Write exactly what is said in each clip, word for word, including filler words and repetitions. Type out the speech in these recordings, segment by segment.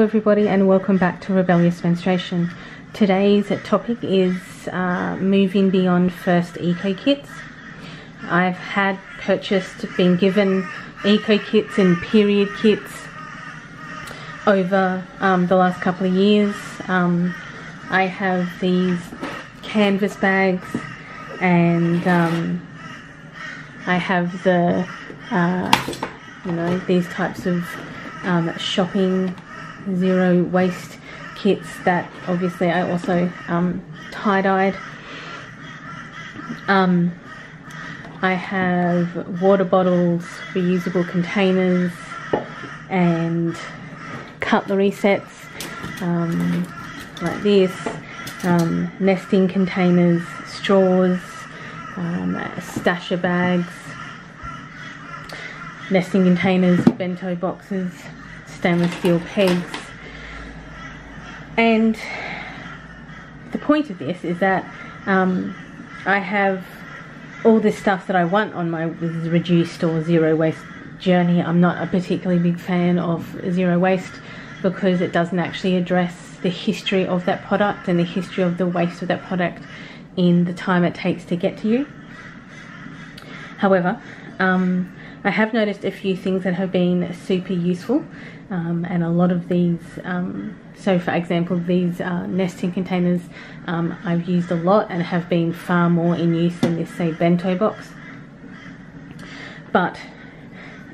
Hello everybody and welcome back to Rebellious Menstruation. Today's topic is uh, moving beyond first eco kits. I've had purchased, been given eco kits and period kits over um, the last couple of years. Um, I have these canvas bags and um, I have the, uh, you know, these types of um, shopping zero waste kits that obviously I also um, tie-dyed. Um, I have water bottles, reusable containers and cutlery sets um, like this, um, nesting containers, straws, um, stasher bags, nesting containers, bento boxes, stainless steel pegs. And the point of this is that um, I have all this stuff that I want on my reduced or zero waste journey. I'm not a particularly big fan of zero waste because it doesn't actually address the history of that product and the history of the waste of that product in the time it takes to get to you. However, um, I have noticed a few things that have been super useful, um, and a lot of these, um, so for example these uh, nesting containers um, I've used a lot and have been far more in use than this, say, bento box. But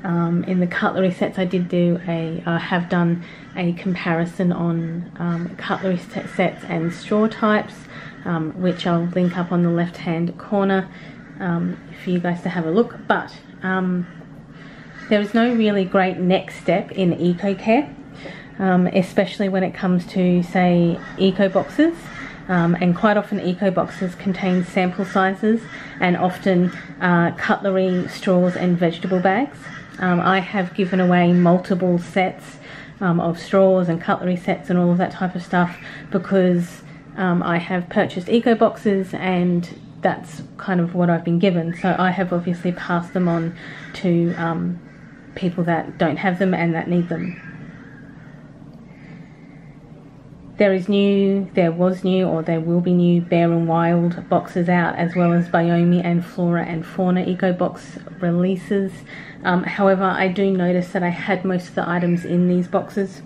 um, in the cutlery sets I did do a, I have done a comparison on um, cutlery sets and straw types, um, which I'll link up on the left hand corner um, for you guys to have a look. But um, there is no really great next step in eco care, um, especially when it comes to, say, eco boxes, um, and quite often eco boxes contain sample sizes and often uh, cutlery, straws and vegetable bags. Um, I have given away multiple sets um, of straws and cutlery sets and all of that type of stuff because um, I have purchased eco boxes and that's kind of what I've been given, so I have obviously passed them on to um, people that don't have them and that need them. There is new, there was new or there will be new Bear and Wild boxes out, as well as Biomi and Flora and Fauna eco box releases. Um, however, I do notice that I had most of the items in these boxes,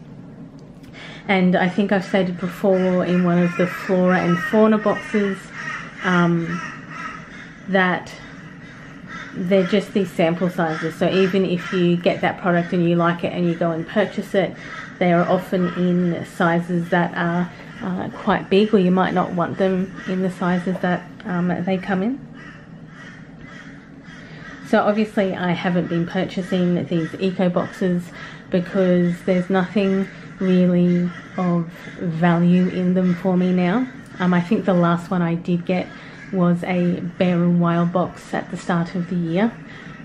and I think I've stated before in one of the Flora and Fauna boxes Um, that they're just these sample sizes, so even if you get that product and you like it and you go and purchase it, they are often in sizes that are uh, quite big, or you might not want them in the sizes that um, they come in. So obviously I haven't been purchasing these eco boxes because there's nothing really of value in them for me now. Um, I think the last one I did get was a Bear and Wild box at the start of the year,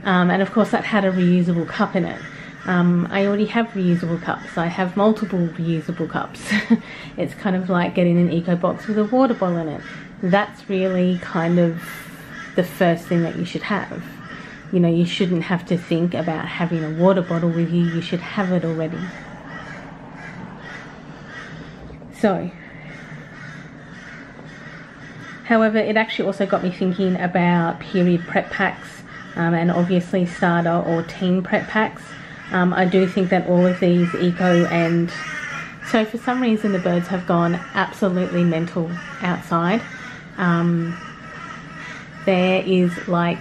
um, and of course that had a reusable cup in it. Um, I already have reusable cups, I have multiple reusable cups. It's kind of like getting an eco box with a water bottle in it. That's really kind of the first thing that you should have. You know, you shouldn't have to think about having a water bottle with you, you should have it already. So, however, it actually also got me thinking about period prep packs um, and obviously starter or teen prep packs. Um, I do think that all of these eco and... So for some reason the birds have gone absolutely mental outside. Um, there is like...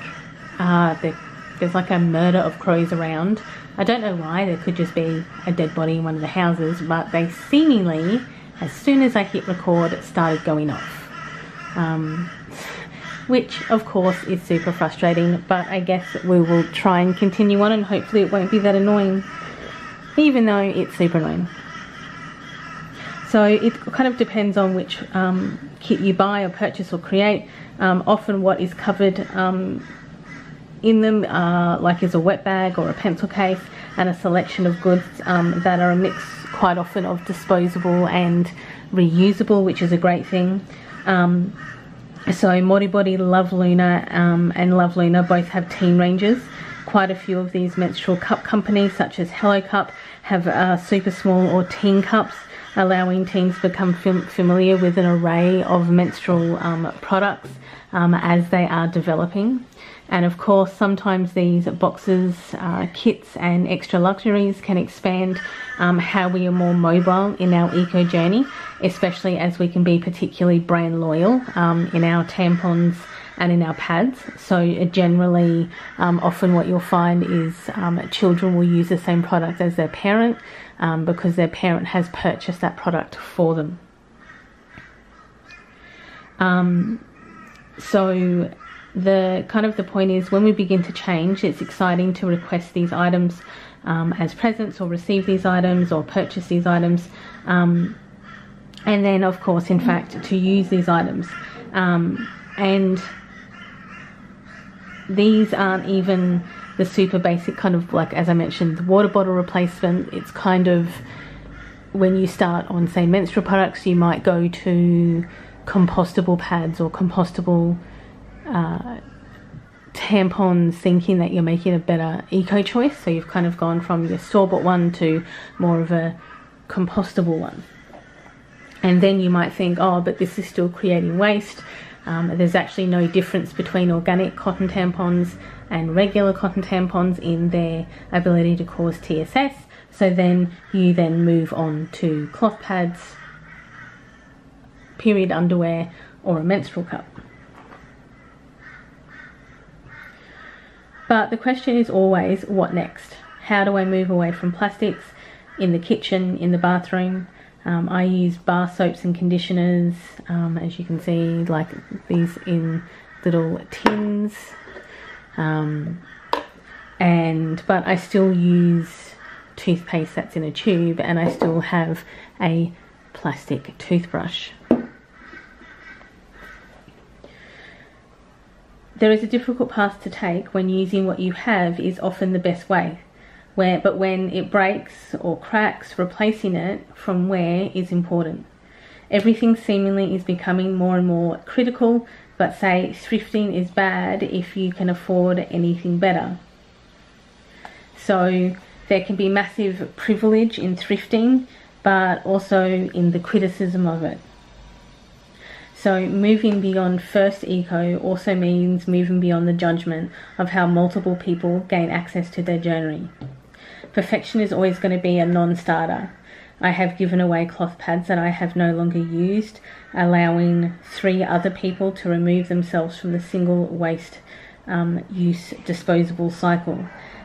Uh, the, there's like a murder of crows around. I don't know why, there could just be a dead body in one of the houses, but they seemingly, as soon as I hit record, it started going off. Um, which of course is super frustrating, but I guess we will try and continue on and hopefully it won't be that annoying, even though it's super annoying. So it kind of depends on which um, kit you buy or purchase or create. Um, often what is covered um, in them uh, like is a wet bag or a pencil case and a selection of goods um, that are a mix quite often of disposable and reusable, which is a great thing. Um, so MoriBody, LoveLuna um, and LoveLuna both have teen ranges, Quite a few of these menstrual cup companies such as HelloCup have uh, super small or teen cups, allowing teens to become familiar with an array of menstrual um, products um, as they are developing. And of course, sometimes these boxes, uh, kits and extra luxuries can expand um, how we are more mobile in our eco journey, especially as we can be particularly brand loyal um, in our tampons and in our pads. So generally, um, often what you'll find is um, children will use the same product as their parent um, because their parent has purchased that product for them. Um, so the kind of the point is, when we begin to change, it's exciting to request these items um, as presents, or receive these items, or purchase these items, um, and then of course, in fact, to use these items. Um, and these aren't even the super basic kind of, like, as I mentioned, the water bottle replacement. It's kind of, when you start on, say, menstrual products, you might go to compostable pads or compostable Uh, tampons, thinking that you're making a better eco choice. So you've kind of gone from your store-bought one to more of a compostable one, and then you might think, oh, but this is still creating waste. Um, there's actually no difference between organic cotton tampons and regular cotton tampons in their ability to cause T S S. So then you then move on to cloth pads, period underwear, or a menstrual cup. But the question is always, what next? How do I move away from plastics in the kitchen, in the bathroom? Um, I use bar soaps and conditioners, um, as you can see, like these in little tins. Um, and but I still use toothpaste that's in a tube, and I still have a plastic toothbrush. There is a difficult path to take when using what you have is often the best way, where, but when it breaks or cracks, replacing it from where is important. Everything seemingly is becoming more and more critical, but say thrifting is bad if you can afford anything better. So there can be massive privilege in thrifting, but also in the criticism of it. So moving beyond first eco also means moving beyond the judgment of how multiple people gain access to their journey. Perfection is always going to be a non-starter. I have given away cloth pads that I have no longer used, allowing three other people to remove themselves from the single waste um, use disposable cycle.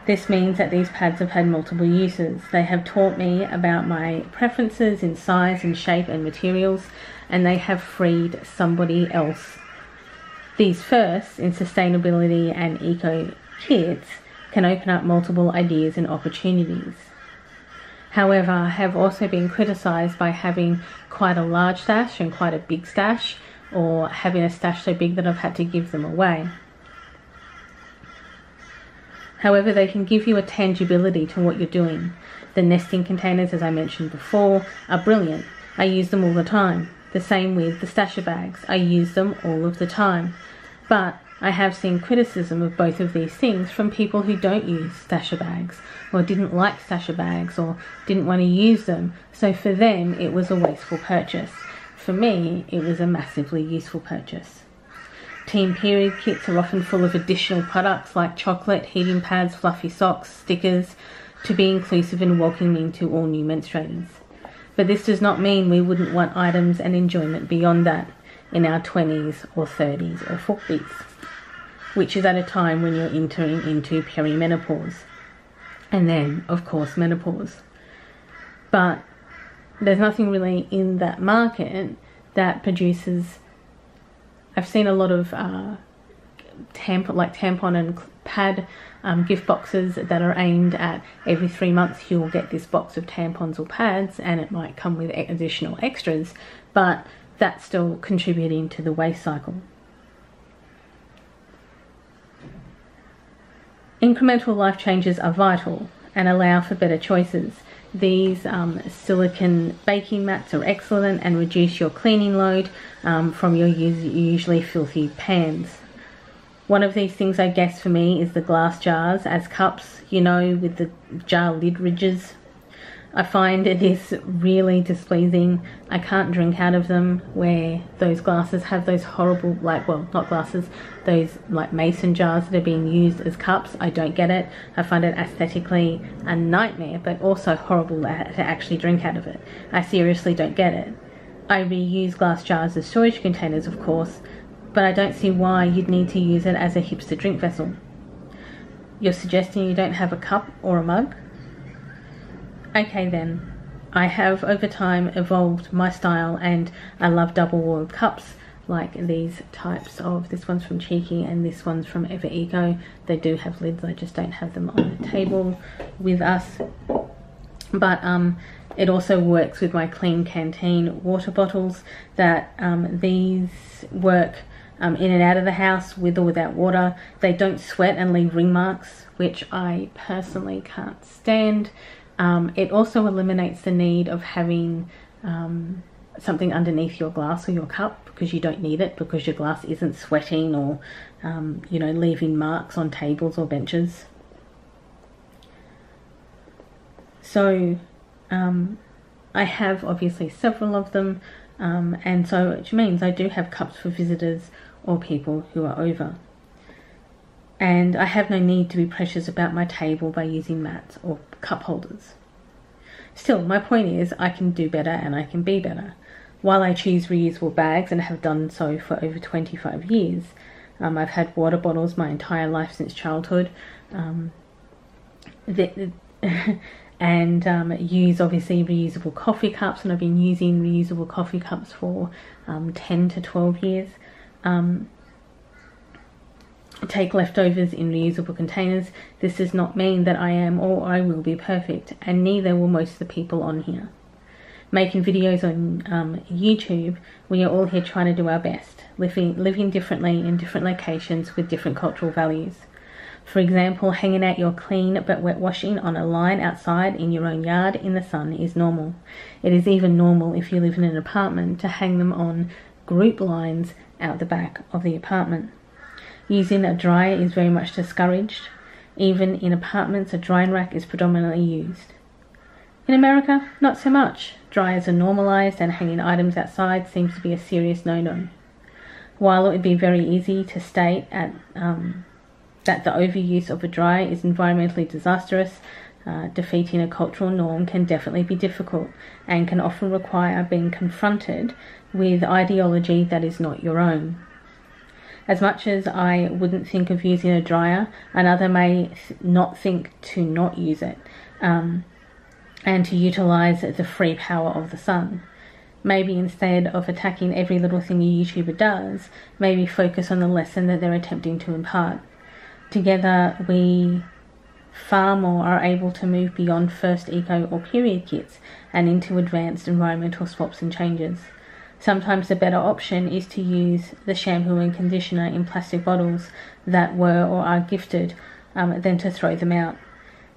This means that these pads have had multiple uses. They have taught me about my preferences in size and shape and materials, and they have freed somebody else. These firsts in sustainability and eco kits can open up multiple ideas and opportunities. However, I have also been criticised by having quite a large stash and quite a big stash, or having a stash so big that I've had to give them away. However, they can give you a tangibility to what you're doing. The nesting containers, as I mentioned before, are brilliant. I use them all the time. The same with the stasher bags. I use them all of the time. But I have seen criticism of both of these things from people who don't use stasher bags, or didn't like stasher bags, or didn't want to use them. So for them, it was a wasteful purchase. For me, it was a massively useful purchase. Teen period kits are often full of additional products like chocolate, heating pads, fluffy socks, stickers, to be inclusive and welcoming to all new menstruators. But this does not mean we wouldn't want items and enjoyment beyond that in our twenties or thirties or forties, which is at a time when you're entering into perimenopause, and then of course menopause. But there's nothing really in that market that produces. I've seen a lot of uh, tampon, like tampon and pad um, gift boxes that are aimed at every three months you'll get this box of tampons or pads, and it might come with additional extras, but that's still contributing to the waste cycle. Incremental life changes are vital and allow for better choices. These um, silicone baking mats are excellent and reduce your cleaning load um, from your usually filthy pans. One of these things I guess for me is the glass jars as cups, you know, with the jar lid ridges. I find it is really displeasing. I can't drink out of them, where those glasses have those horrible, like, well, not glasses, those like mason jars that are being used as cups. I don't get it. I find it aesthetically a nightmare, but also horrible to actually drink out of it. I seriously don't get it. I reuse glass jars as storage containers, of course, but I don't see why you'd need to use it as a hipster drink vessel. You're suggesting you don't have a cup or a mug? Okay then, I have over time evolved my style, and I love double-walled cups like these types of, this one's from Cheeky and this one's from Ever Eco. They do have lids, I just don't have them on the table with us. But um, it also works with my Kleen Kanteen water bottles, that um, these work um, in and out of the house with or without water. They don't sweat and leave ring marks, which I personally can't stand. Um, it also eliminates the need of having um, something underneath your glass or your cup, because you don't need it, because your glass isn't sweating or um, you know, leaving marks on tables or benches. So um, I have obviously several of them, um, and so which means I do have cups for visitors or people who are over. And I have no need to be precious about my table by using mats or cup holders. Still, my point is I can do better and I can be better. While I choose reusable bags and have done so for over twenty-five years, um, I've had water bottles my entire life since childhood, um, the, the and um, use obviously reusable coffee cups, and I've been using reusable coffee cups for um, ten to twelve years. Um, take leftovers in reusable containers. This does not mean that I am or I will be perfect, and neither will most of the people on here. Making videos on um, YouTube, we are all here trying to do our best, living, living differently in different locations with different cultural values. For example, hanging out your clean but wet washing on a line outside in your own yard in the sun is normal. It is even normal if you live in an apartment to hang them on group lines out the back of the apartment. Using a dryer is very much discouraged. Even in apartments, a drying rack is predominantly used. In America, not so much. Dryers are normalised, and hanging items outside seems to be a serious no-no. While it would be very easy to state at, um, that the overuse of a dryer is environmentally disastrous, uh, defeating a cultural norm can definitely be difficult and can often require being confronted with ideology that is not your own. As much as I wouldn't think of using a dryer, another may not think to not use it, um, and to utilise the free power of the sun. Maybe instead of attacking every little thing a YouTuber does, maybe focus on the lesson that they're attempting to impart. Together we far more are able to move beyond first eco or period kits and into advanced environmental swaps and changes. Sometimes the better option is to use the shampoo and conditioner in plastic bottles that were or are gifted um, than to throw them out.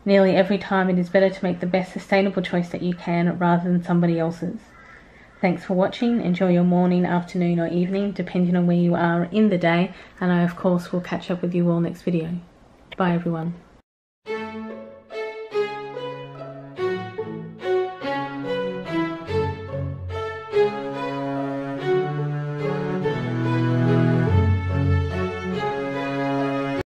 Nearly every time it is better to make the best sustainable choice that you can rather than somebody else's. Thanks for watching. Enjoy your morning, afternoon or evening, depending on where you are in the day, and I of course will catch up with you all next video. Bye everyone.